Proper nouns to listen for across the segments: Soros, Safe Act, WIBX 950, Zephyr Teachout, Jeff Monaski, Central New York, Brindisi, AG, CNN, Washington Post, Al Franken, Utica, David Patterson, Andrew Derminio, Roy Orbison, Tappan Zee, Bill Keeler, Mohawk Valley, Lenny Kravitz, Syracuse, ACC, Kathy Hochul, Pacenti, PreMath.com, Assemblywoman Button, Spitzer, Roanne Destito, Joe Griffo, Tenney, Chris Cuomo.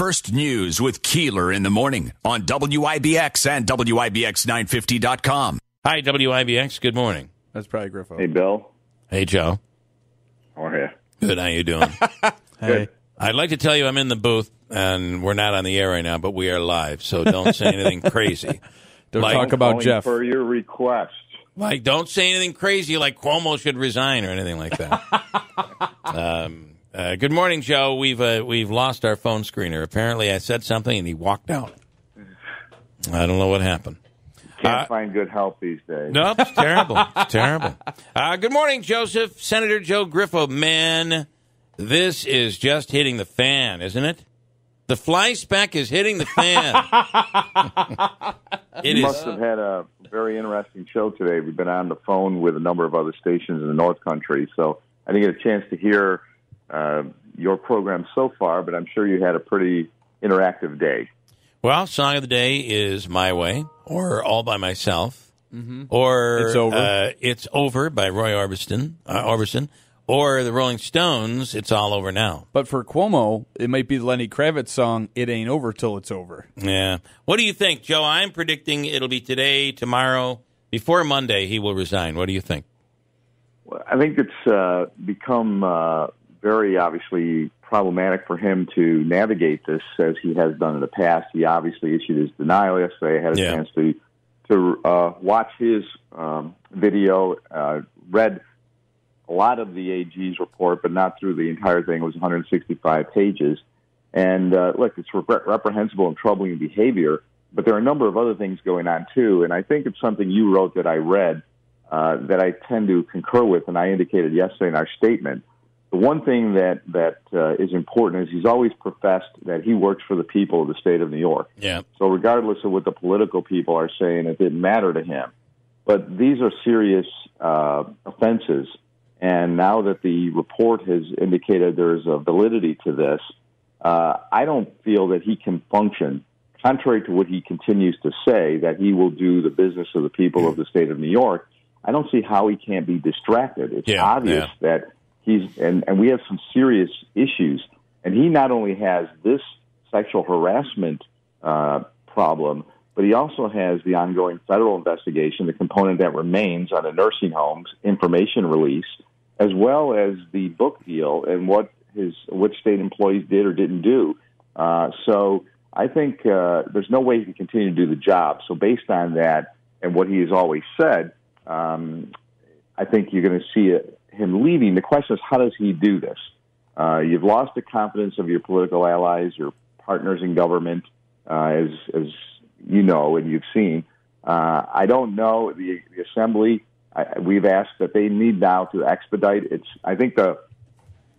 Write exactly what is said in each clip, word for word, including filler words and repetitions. First News with Keeler in the morning on W I B X and W I B X nine fifty dot com. Hi, W I B X. Good morning. That's probably Griffo. Hey, Bill. Hey, Joe. How are you? Good. How you doing? Hey. I'd like to tell you I'm in the booth, and we're not on the air right now, but we are live, so don't say anything crazy. Don't like, talk about Jeff. For your request. Like, don't say anything crazy like Cuomo should resign or anything like that. um, uh, good morning, Joe. We've uh, we've lost our phone screener. Apparently I said something, and he walked out. I don't know what happened. Can't uh, find good help these days. No, it's terrible. It's terrible. Uh, good morning, Joseph. Senator Joe Griffo. Man, this is just hitting the fan, isn't it? The fly speck is hitting the fan. It you must is. have had a very interesting show today. We've been on the phone with a number of other stations in the North Country, so I didn't get a chance to hear uh, your program so far, but I'm sure you had a pretty interactive day. Well, song of the day is My Way, or All By Myself, mm-hmm. or It's Over. Uh, It's Over by Roy Orbison. Uh, Orbison. Or the Rolling Stones, It's All Over Now. But for Cuomo, it might be the Lenny Kravitz song, It Ain't Over Till It's Over. Yeah. What do you think, Joe? I'm predicting it'll be today, tomorrow, before Monday he will resign. What do you think? Well, I think it's uh, become uh, very obviously problematic for him to navigate this, as he has done in the past. He obviously issued his denial yesterday. I had a yeah. chance to, to uh, watch his um, video, uh, read a lot of the A G's report, but not through the entire thing. It was one hundred sixty-five pages. And, uh, look, it's repre- reprehensible and troubling behavior, but there are a number of other things going on, too. And I think it's something you wrote that I read uh, that I tend to concur with, and I indicated yesterday in our statement. The one thing that, that uh, is important is he's always professed that he works for the people of the state of New York. Yeah. So regardless of what the political people are saying, it didn't matter to him. But these are serious uh, offenses. And now that the report has indicated there's a validity to this, uh, I don't feel that he can function, contrary to what he continues to say, that he will do the business of the people of the state of New York. I don't see how he can't be distracted. It's yeah, obvious yeah. that he's, and, and we have some serious issues. And he not only has this sexual harassment uh, problem, but he also has the ongoing federal investigation, the component that remains on the nursing homes information release, as well as the book deal and what his what state employees did or didn't do. Uh, so I think uh, there's no way he can continue to do the job. So based on that and what he has always said, um, I think you're going to see it, him leaving. The question is, how does he do this? Uh, you've lost the confidence of your political allies, your partners in government, uh, as as you know and you've seen. Uh, I don't know the, the Assembly. I, we've asked that they need now to expedite. It's, I think the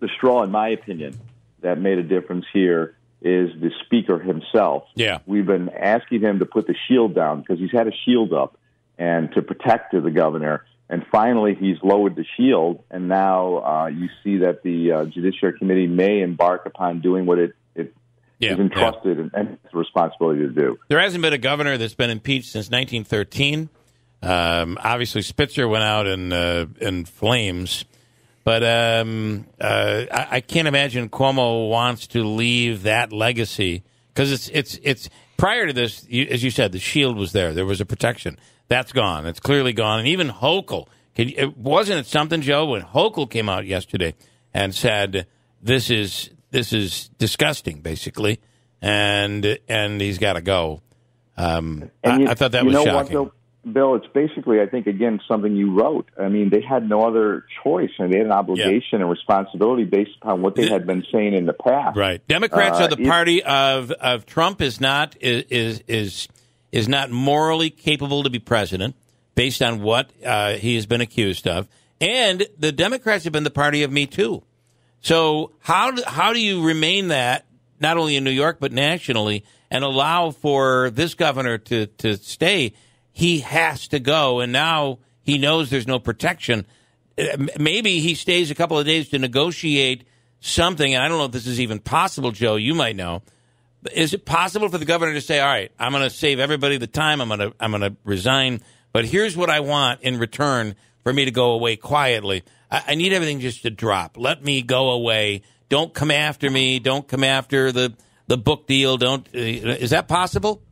the straw, in my opinion, that made a difference here is the Speaker himself. Yeah. We've been asking him to put the shield down because he's had a shield up and to protect the governor. And finally, he's lowered the shield. And now uh, you see that the uh, Judiciary Committee may embark upon doing what it, it yeah. is entrusted yeah. and, and it's a responsibility to do. There hasn't been a governor that's been impeached since nineteen thirteen. Um, obviously, Spitzer went out in uh, in flames, but um, uh, I, I can't imagine Cuomo wants to leave that legacy because it's it's it's prior to this, you, as you said, the shield was there. There was a protection that's gone. It's clearly gone. And even Hochul, can, it, wasn't it something, Joe, when Hochul came out yesterday and said this is this is disgusting, basically, and and he's got to go. Um, you, I, I thought that was shocking. What, Bill, it's basically, I think, again, something you wrote. I mean, they had no other choice, and they had an obligation yeah. and responsibility based upon what they had been saying in the past. Right. Democrats uh, are the party of, of Trump is not is is is not morally capable to be president based on what uh, he has been accused of, and the Democrats have been the party of Me Too. So how do, how do you remain that not only in New York but nationally and allow for this governor to to stay? He has to go, and now he knows there's no protection. Maybe he stays a couple of days to negotiate something, and I don't know if this is even possible, Joe. You might know. Is it possible for the governor to say, all right, I'm going to save everybody the time, I'm going to I'm going to resign, but here's what I want in return for me to go away quietly. I, I need everything just to drop. Let me go away. Don't come after me. Don't come after the, the book deal. Don't uh, is that possible?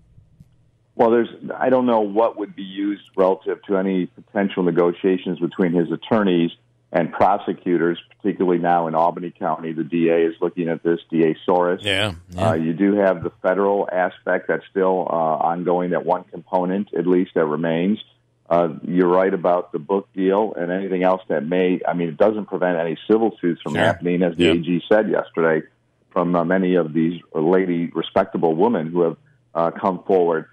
Well, there's I don't know what would be used relative to any potential negotiations between his attorneys and prosecutors, particularly now in Albany County. The D A is looking at this, D A Soros. Yeah, yeah. Uh, you do have the federal aspect that's still uh, ongoing, that one component, at least, that remains. Uh, you're right about the book deal and anything else that may, I mean, it doesn't prevent any civil suits from sure. happening, as the yep. A G said yesterday, from uh, many of these lady respectable women who have uh, come forward.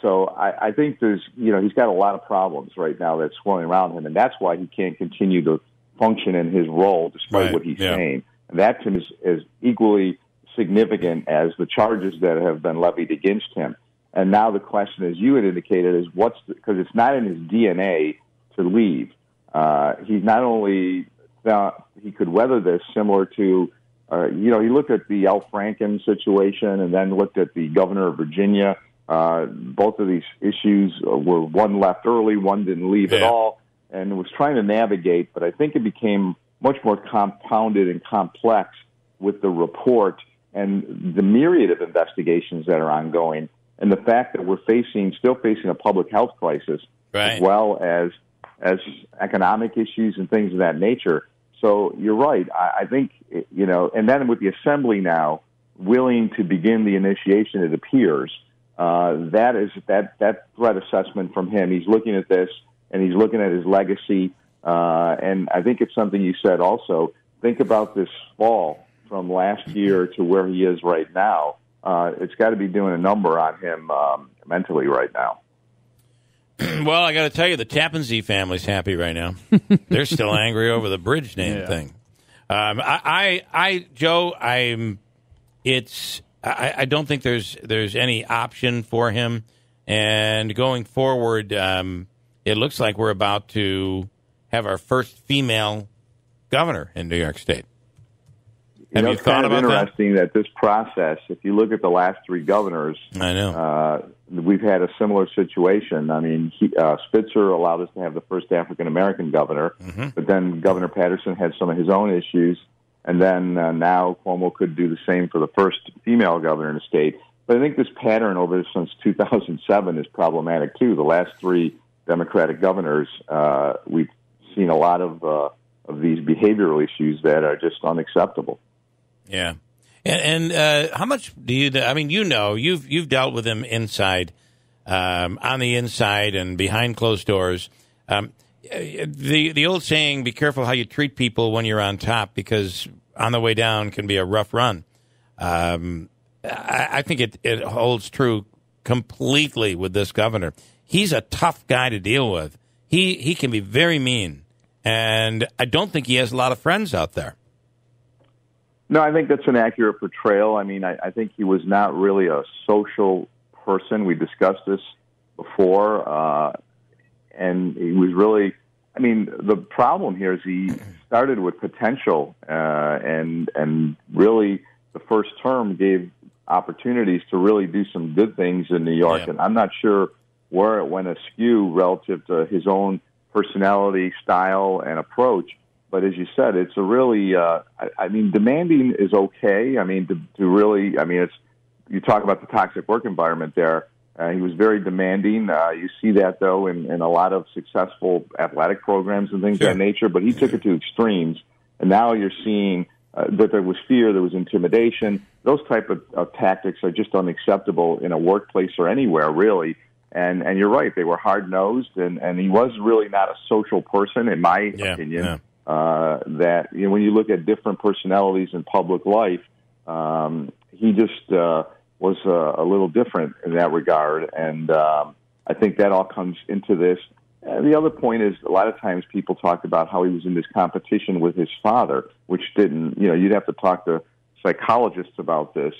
So I, I think there's, you know, he's got a lot of problems right now that's swirling around him, and that's why he can't continue to function in his role despite right. what he's yeah. saying. And that to me is, is equally significant as the charges that have been levied against him. And now the question, as you had indicated, is what's the, because it's not in his D N A to leave. Uh, he's not only thought he could weather this, similar to, uh, you know, he looked at the Al Franken situation and then looked at the governor of Virginia. Uh, both of these issues were one left early, one didn't leave yeah. at all, and was trying to navigate. But I think it became much more compounded and complex with the report and the myriad of investigations that are ongoing. And the fact that we're facing, still facing a public health crisis, right. as well as as economic issues and things of that nature. So you're right. I, I think, you know, and then with the Assembly now willing to begin the initiation, it appears, uh, that is that, that threat assessment from him. He's looking at this, and he's looking at his legacy. Uh, and I think it's something you said also. Think about this fall from last year to where he is right now. Uh, it's got to be doing a number on him um, mentally right now. Well, I got to tell you, the Tappan Zee family's happy right now. They're still angry over the bridge name yeah. thing. Um, I, I, I, Joe, I'm. It's. I, I don't think there's there's any option for him. And going forward, um, it looks like we're about to have our first female governor in New York State. You Have know, you it's thought kind of about interesting that? that this process, if you look at the last three governors, I know. Uh, we've had a similar situation. I mean, he, uh, Spitzer allowed us to have the first African-American governor, mm-hmm. but then Governor Patterson had some of his own issues, and then uh, now Cuomo could do the same for the first female governor in the state. But I think this pattern over since two thousand seven is problematic, too. The last three Democratic governors, uh, we've seen a lot of, uh, of these behavioral issues that are just unacceptable. Yeah. And, and uh, how much do you, I mean, you know, you've you've dealt with him inside, um, on the inside and behind closed doors. Um, the the old saying, be careful how you treat people when you're on top, because on the way down can be a rough run. Um, I, I think it, it holds true completely with this governor. He's a tough guy to deal with. He, he can be very mean. And I don't think he has a lot of friends out there. No, I think that's an accurate portrayal. I mean, I, I think he was not really a social person. We discussed this before, uh, and he was really, I mean, the problem here is he started with potential, uh, and and really the first term gave opportunities to really do some good things in New York, yeah. and I'm not sure where it went askew relative to his own personality, style, and approach. But as you said, it's a really, uh, I, I mean, demanding is okay. I mean, to, to really, I mean, it's, you talk about the toxic work environment there. Uh, he was very demanding. Uh, you see that, though, in, in a lot of successful athletic programs and things sure. of that nature. But he took it to extremes. And now you're seeing uh, that there was fear, there was intimidation. Those type of, of tactics are just unacceptable in a workplace or anywhere, really. And and you're right. They were hard-nosed. And, and he was really not a social person, in my yeah, opinion. Yeah. Uh, that you know, when you look at different personalities in public life, um, he just uh, was uh, a little different in that regard. And um, I think that all comes into this. And the other point is a lot of times people talk about how he was in this competition with his father, which didn't, you know, you'd have to talk to psychologists about this,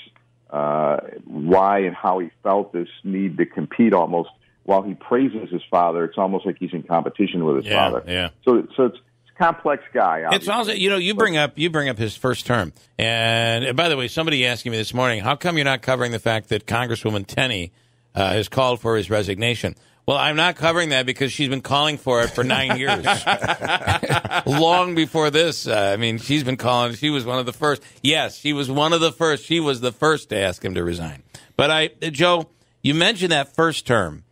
uh, why and how he felt this need to compete almost. While he praises his father, it's almost like he's in competition with his yeah, father. Yeah. So, so it's, complex guy. Obviously. It's also, you know, you bring up you bring up his first term. And by the way, somebody asking me this morning, how come you're not covering the fact that Congresswoman Tenney uh, has called for his resignation? Well, I'm not covering that because she's been calling for it for nine years. Long before this. Uh, I mean, she's been calling. She was one of the first. Yes, she was one of the first. She was the first to ask him to resign. But, I, Joe, you mentioned that first term.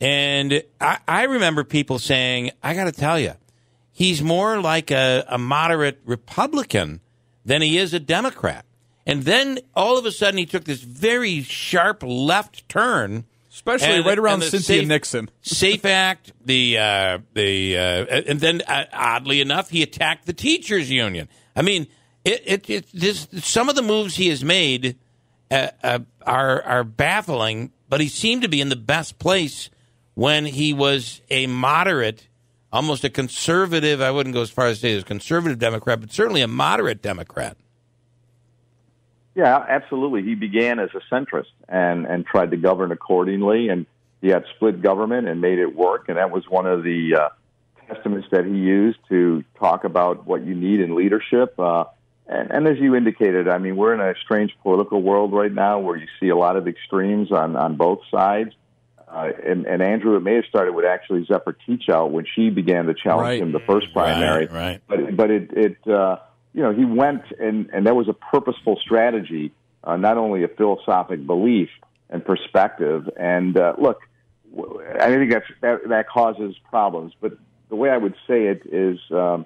And I, I remember people saying, I got to tell you, he's more like a, a moderate Republican than he is a Democrat. And then all of a sudden he took this very sharp left turn. Especially and, right around Cynthia safe, Nixon. Safe Act, the uh, the uh, and then uh, oddly enough, he attacked the teachers' union. I mean, it, it, it this some of the moves he has made uh, uh, are are baffling. But he seemed to be in the best place when he was a moderate, almost a conservative. I wouldn't go as far as to say as conservative Democrat, but certainly a moderate Democrat. Yeah, absolutely. He began as a centrist and, and tried to govern accordingly, and he had split government and made it work, and that was one of the uh, testaments that he used to talk about what you need in leadership. Uh, and, and as you indicated, I mean, we're in a strange political world right now where you see a lot of extremes on, on both sides. Uh, and, and, Andrew, it may have started with actually Zephyr Teachout when she began to challenge right. him the first primary. Right, right. But, but it... it uh, You know, he went, and, and that was a purposeful strategy, uh, not only a philosophic belief and perspective. And uh, look, I think that's, that, that causes problems. But the way I would say it is, um,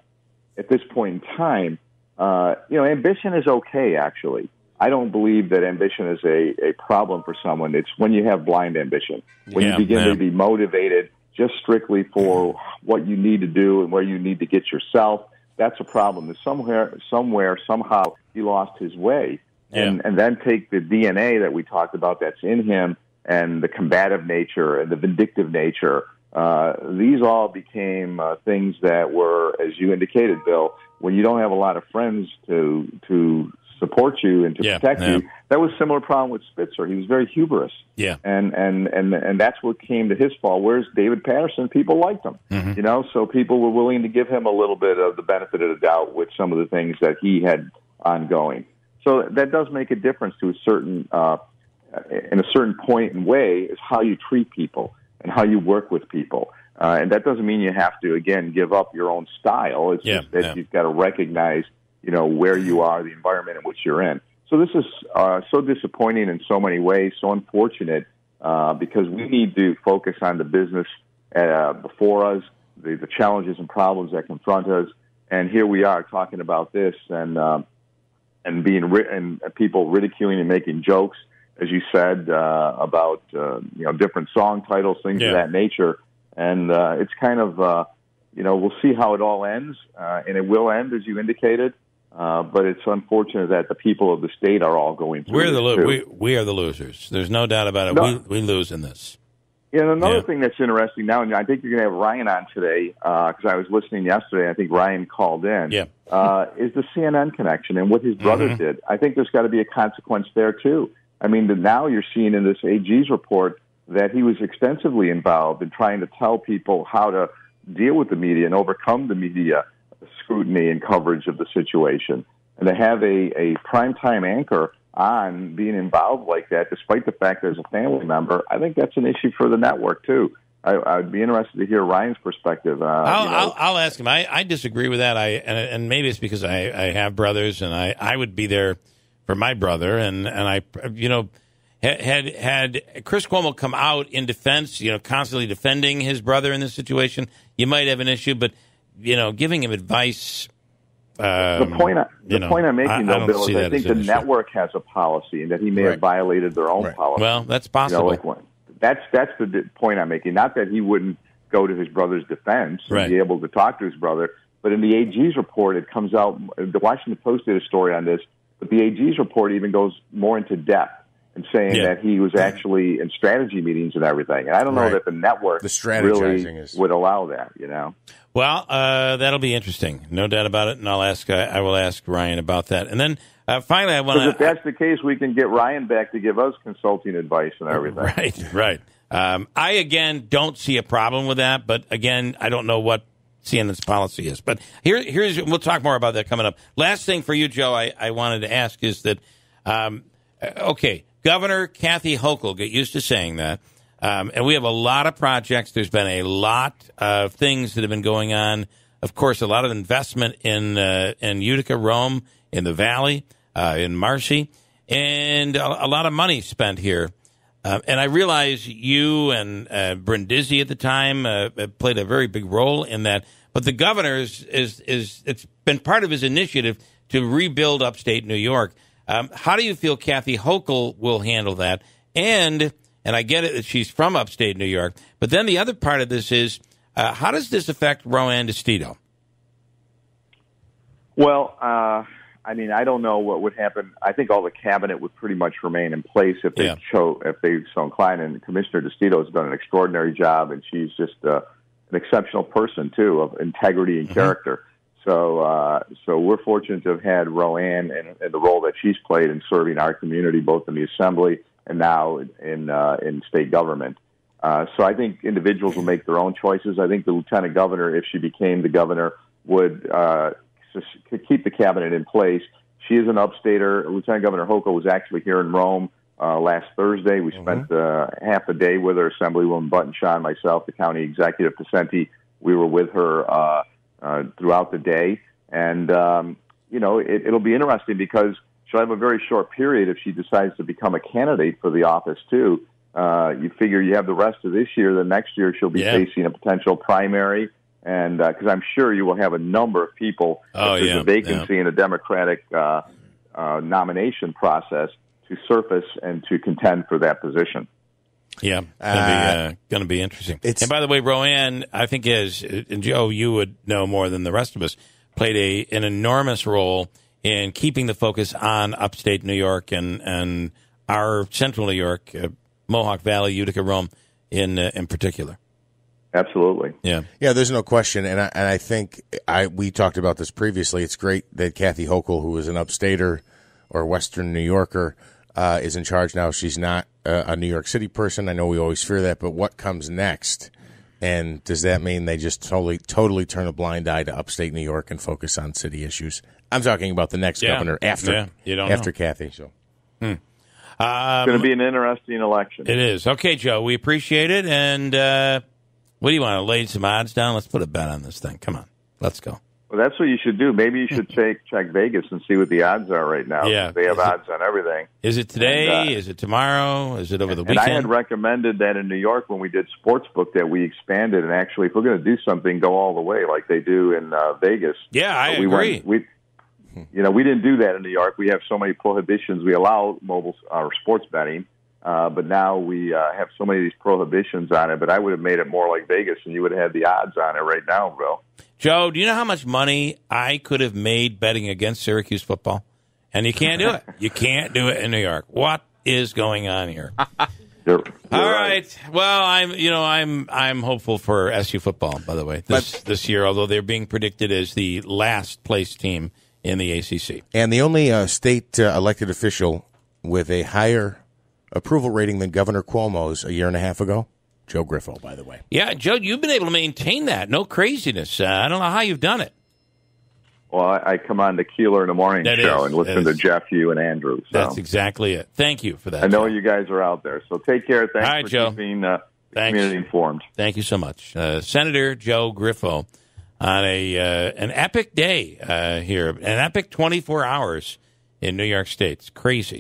at this point in time, uh, you know, ambition is okay, actually. I don't believe that ambition is a, a problem for someone. It's when you have blind ambition, when yeah, you begin man. to be motivated just strictly for what you need to do and where you need to get yourself. That's a problem. That somewhere, somewhere, somehow, he lost his way, and yeah. and then take the D N A that we talked about that's in him, and the combative nature and the vindictive nature. Uh, these all became uh, things that were, as you indicated, Bill, when you don't have a lot of friends to to support you and to yeah, protect yeah. you. That was a similar problem with Spitzer. He was very hubris, yeah, and and and and that's what came to his fall. Whereas David Patterson, people liked him, mm-hmm. you know, so people were willing to give him a little bit of the benefit of the doubt with some of the things that he had ongoing. So that does make a difference to a certain, uh, in a certain point and way, is how you treat people and how you work with people. Uh, and that doesn't mean you have to again give up your own style. It's yeah, just that yeah. you've got to recognize, you know, where you are, the environment in which you're in. So this is uh, so disappointing in so many ways, so unfortunate, uh, because we need to focus on the business uh, before us, the, the challenges and problems that confront us. And here we are talking about this and uh, and being ri- and people ridiculing and making jokes, as you said, uh, about uh, you know different song titles, things yeah. of that nature. And uh, it's kind of uh, you know we'll see how it all ends, uh, and it will end, as you indicated. Uh, but it's unfortunate that the people of the state are all going through. We're the lo- we, we are the losers. There's no doubt about it. No. We, we lose in this. Yeah, and another yeah. thing that's interesting now, and I think you're going to have Ryan on today, because uh, I was listening yesterday, and I think Ryan called in, yeah. uh, is the C N N connection and what his brother mm-hmm. did. I think there's got to be a consequence there, too. I mean, now you're seeing in this A G's report that he was extensively involved in trying to tell people how to deal with the media and overcome the media scrutiny and coverage of the situation, and to have a, a primetime anchor on being involved like that, despite the fact that as a family member, I think that's an issue for the network, too. I, I'd be interested to hear Ryan's perspective. Uh, I'll, you know. I'll, I'll ask him. I, I disagree with that. I and, and maybe it's because I, I have brothers, and I, I would be there for my brother. And, and I, you know, had had Chris Cuomo come out in defense, you know, constantly defending his brother in this situation, you might have an issue, but you know, giving him advice. Um, the point, I, the know, point I'm making, though, Bill, is I think the network has a policy, and that he may right. have violated their own right. policy. Well, that's possible. You know, like, that's that's the point I'm making. Not that he wouldn't go to his brother's defense right. and be able to talk to his brother, but in the A G's report, it comes out. The Washington Post did a story on this, but the A G's report even goes more into depth and saying yeah. that he was actually in strategy meetings and everything. And I don't know right. that the network the strategizing really is... would allow that, you know? Well, uh, that'll be interesting. No doubt about it. And I'll ask, uh, I will ask Ryan about that. And then uh, finally, I want to... If that's the case, we can get Ryan back to give us consulting advice and everything. Right, right. Um, I, again, don't see a problem with that. But, again, I don't know what C N N's policy is. But here, here's we'll talk more about that coming up. Last thing for you, Joe, I, I wanted to ask is that, um, okay... Governor Kathy Hochul, get used to saying that, Um, and we have a lot of projects. There's been a lot of things that have been going on. Of course, a lot of investment in uh, in Utica, Rome, in the Valley, uh, in Marcy, and a, a lot of money spent here. Uh, and I realize you and uh, Brindisi at the time uh, played a very big role in that. But the governor is, is, is it's been part of his initiative to rebuild upstate New York. Um, how do you feel Kathy Hochul will handle that? And and I get it that she's from upstate New York. But then the other part of this is, uh, how does this affect Roanne Destito? Well, uh, I mean, I don't know what would happen. I think all the cabinet would pretty much remain in place if they yeah. chose, if they so inclined. And Commissioner Destito has done an extraordinary job, and she's just uh, an exceptional person too, of integrity and mm-hmm. character. So, uh, so we're fortunate to have had Roanne and, and the role that she's played in serving our community, both in the Assembly and now in in, uh, in state government. Uh, so I think individuals will make their own choices. I think the lieutenant governor, if she became the governor, would uh, keep the cabinet in place. She is an upstater. Lieutenant Governor Hochul was actually here in Rome uh, last Thursday. We mm-hmm. spent uh, half a day with her, Assemblywoman Button, Sean, myself, the county executive, Pacenti. We were with her uh, uh, throughout the day. And, um, you know, it, it'll be interesting because she'll have a very short period if she decides to become a candidate for the office, too. Uh, you figure you have the rest of this year, then next year she'll be yeah. facing a potential primary, and because uh, I'm sure you will have a number of people oh, if there's yeah, a vacancy yeah. in a Democratic uh, uh, nomination process to surface and to contend for that position. Yeah, it's uh, going to be interesting. And by the way, Roanne, I think is, and Joe, you would know more than the rest of us, played a, an enormous role in keeping the focus on upstate New York and, and our central New York uh, Mohawk Valley, Utica, Rome, in uh, in particular. Absolutely. Yeah. Yeah, there's no question. And I, and I think I we talked about this previously. It's great that Kathy Hochul, who is an upstater or Western New Yorker, uh, is in charge now. She's not uh, a New York City person. I know we always fear that. But what comes next? And does that mean they just totally, totally turn a blind eye to upstate New York and focus on city issues? I'm talking about the next yeah. governor after yeah. you don't after know. Kathy. So. Hmm. Um, it's going to be an interesting election. It is. Okay, Joe, we appreciate it. And uh, what do you want to lay some odds down? Let's put a bet on this thing. Come on. Let's go. Well, that's what you should do. Maybe you should check, check Vegas and see what the odds are right now. Yeah. They have is odds it, on everything. Is it today? And, uh, is it tomorrow? Is it over the and, weekend? And I had recommended that in New York when we did Sportsbook that we expanded and actually, if we're going to do something, go all the way like they do in uh, Vegas. Yeah, I we agree. Went, we You know, we didn't do that in New York. We have so many prohibitions. We allow mobile or uh, sports betting, uh, but now we uh, have so many of these prohibitions on it. But I would have made it more like Vegas, and you would have had the odds on it right now, Bill. Joe, do you know how much money I could have made betting against Syracuse football? And you can't do it. You can't do it in New York. What is going on here? You're, you're All right. right. Well, I'm you know I'm I'm hopeful for S U football. By the way, this but, this year, although they're being predicted as the last place team in the A C C. And the only uh, state uh, elected official with a higher approval rating than Governor Cuomo's a year and a half ago, Joe Griffo, by the way. Yeah, Joe, you've been able to maintain that. No craziness. Uh, I don't know how you've done it. Well, I, I come on the Keeler in the morning that show is, and listen to Jeff, you, and Andrew. So. That's exactly it. Thank you for that. I know Joe. You guys are out there, so take care. Thanks right, for Joe. keeping uh, the Thanks. community informed. Thank you so much. Uh, Senator Joe Griffo. On a uh, an epic day uh, here, an epic twenty-four hours in New York State. It's crazy.